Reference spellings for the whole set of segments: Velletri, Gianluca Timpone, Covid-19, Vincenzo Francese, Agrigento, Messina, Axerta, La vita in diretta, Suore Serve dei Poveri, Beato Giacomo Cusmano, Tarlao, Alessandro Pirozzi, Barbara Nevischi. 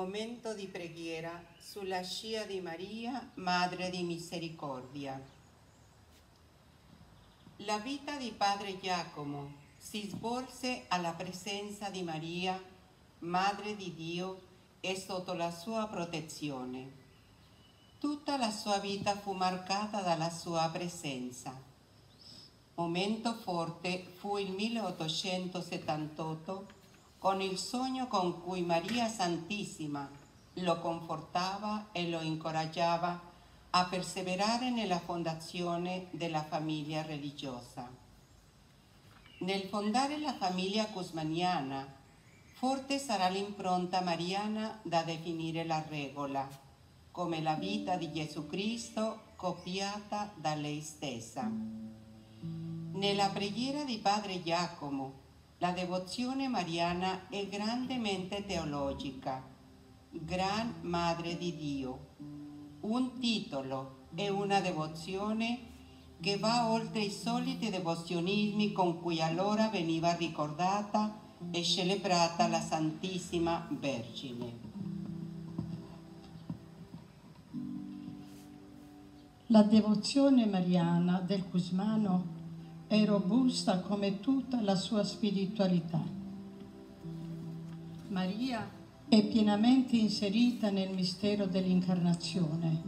Momento di preghiera sulla scia di Maria, Madre di Misericordia. La vita di Padre Giacomo si svolse alla presenza di Maria, Madre di Dio, e sotto la sua protezione. Tutta la sua vita fu marcata dalla sua presenza. Momento forte fu il 1878, con il sogno con cui Maria Santissima lo confortava e lo incoraggiava a perseverare nella fondazione della famiglia religiosa. Nel fondare la famiglia cusmaniana, forte sarà l'impronta mariana da definire la regola, come la vita di Gesù Cristo copiata da lei stessa. Nella preghiera di Padre Giacomo, la devozione mariana è grandemente teologica. Gran Madre di Dio, un titolo e una devozione che va oltre i soliti devozionismi con cui allora veniva ricordata e celebrata la Santissima Vergine. La devozione mariana del Cusmano è robusta come tutta la sua spiritualità. Maria è pienamente inserita nel mistero dell'incarnazione,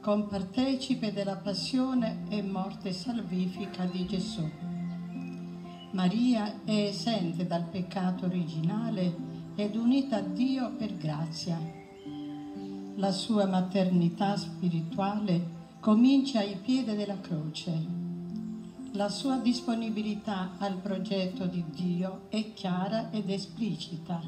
compartecipe della passione e morte salvifica di Gesù. Maria è esente dal peccato originale ed unita a Dio per grazia. La sua maternità spirituale comincia ai piedi della croce. La sua disponibilità al progetto di Dio è chiara ed esplicita.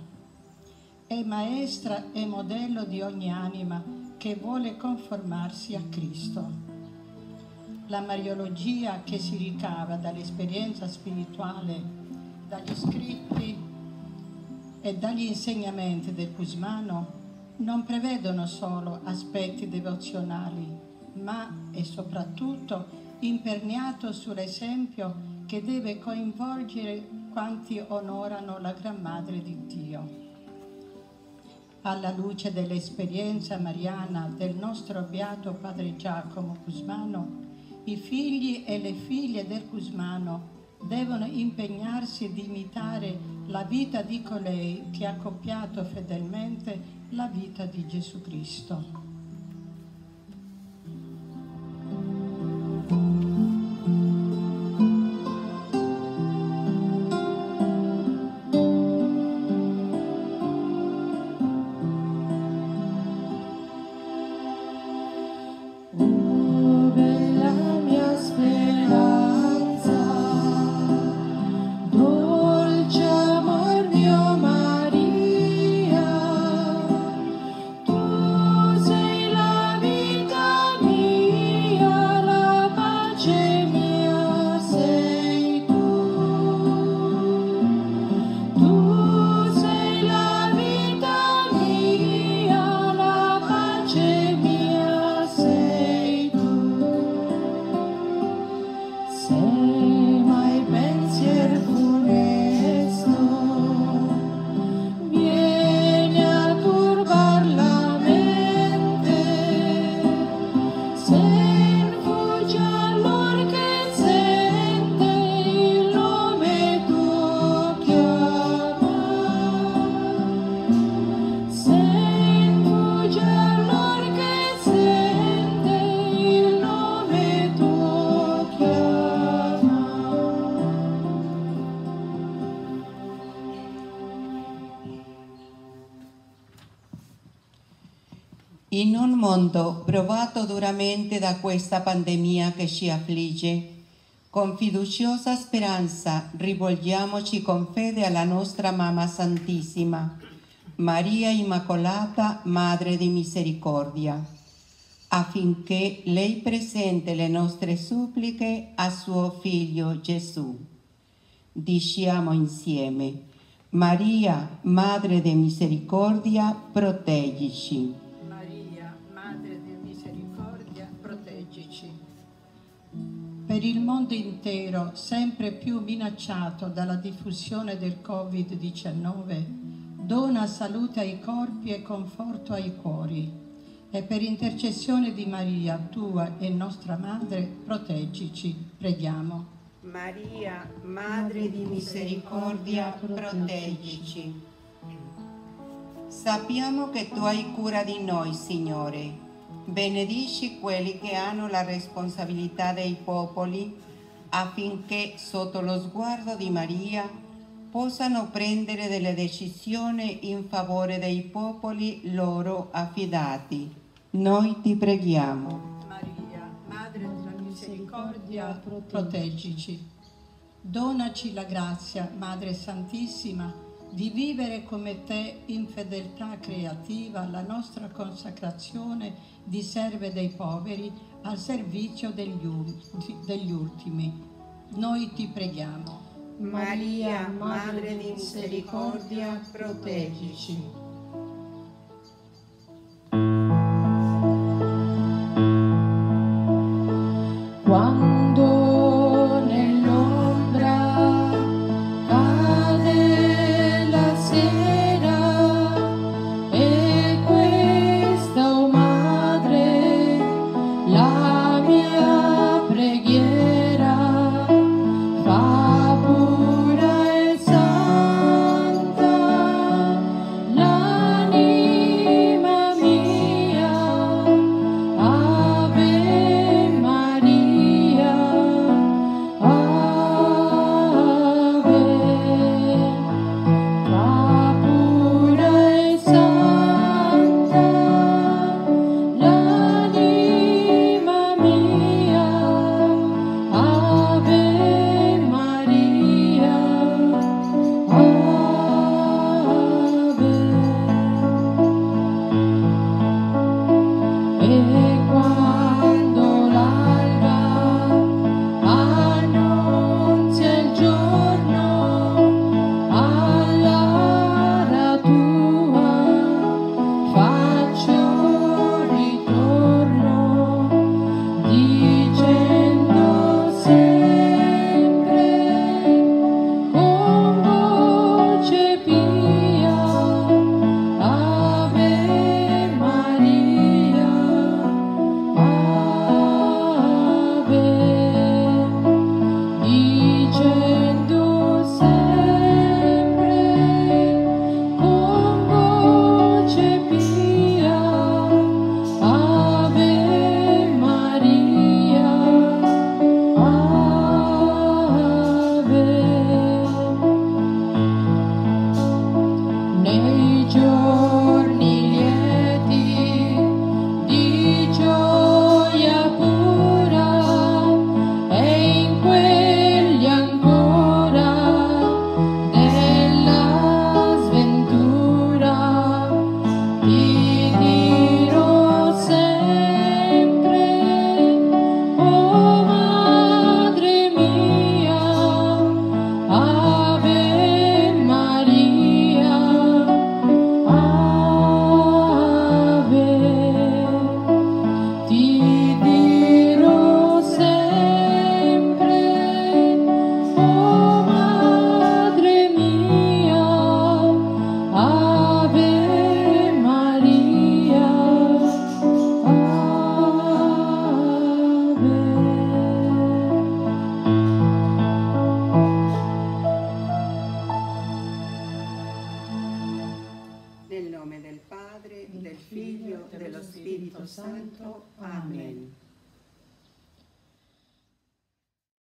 È maestra e modello di ogni anima che vuole conformarsi a Cristo. La mariologia che si ricava dall'esperienza spirituale, dagli scritti e dagli insegnamenti del Cusmano non prevedono solo aspetti devozionali, ma e soprattutto imperniato sull'esempio che deve coinvolgere quanti onorano la Gran Madre di Dio. Alla luce dell'esperienza mariana del nostro beato Padre Giacomo Cusmano, i figli e le figlie del Cusmano devono impegnarsi ad imitare la vita di colei che ha copiato fedelmente la vita di Gesù Cristo. In un mondo provato duramente da questa pandemia che ci affligge, con fiduciosa speranza rivolgiamoci con fede alla nostra Mamma Santissima, Maria Immacolata, Madre di Misericordia, affinché lei presenti le nostre suppliche a suo Figlio Gesù. Diciamo insieme: Maria, Madre di Misericordia, proteggici. Per il mondo intero, sempre più minacciato dalla diffusione del Covid-19, dona salute ai corpi e conforto ai cuori, e per intercessione di Maria, tua e nostra Madre, proteggici, preghiamo. Maria, Madre di misericordia, proteggici. Sappiamo che tu hai cura di noi, Signore. Benedici quelli che hanno la responsabilità dei popoli, affinché sotto lo sguardo di Maria possano prendere delle decisioni in favore dei popoli loro affidati. Noi ti preghiamo. Misericordia, proteggici. Donaci la grazia, Madre Santissima, di vivere come te in fedeltà creativa la nostra consacrazione di serve dei poveri al servizio degli ultimi. Noi ti preghiamo. Maria, Madre di misericordia, proteggici.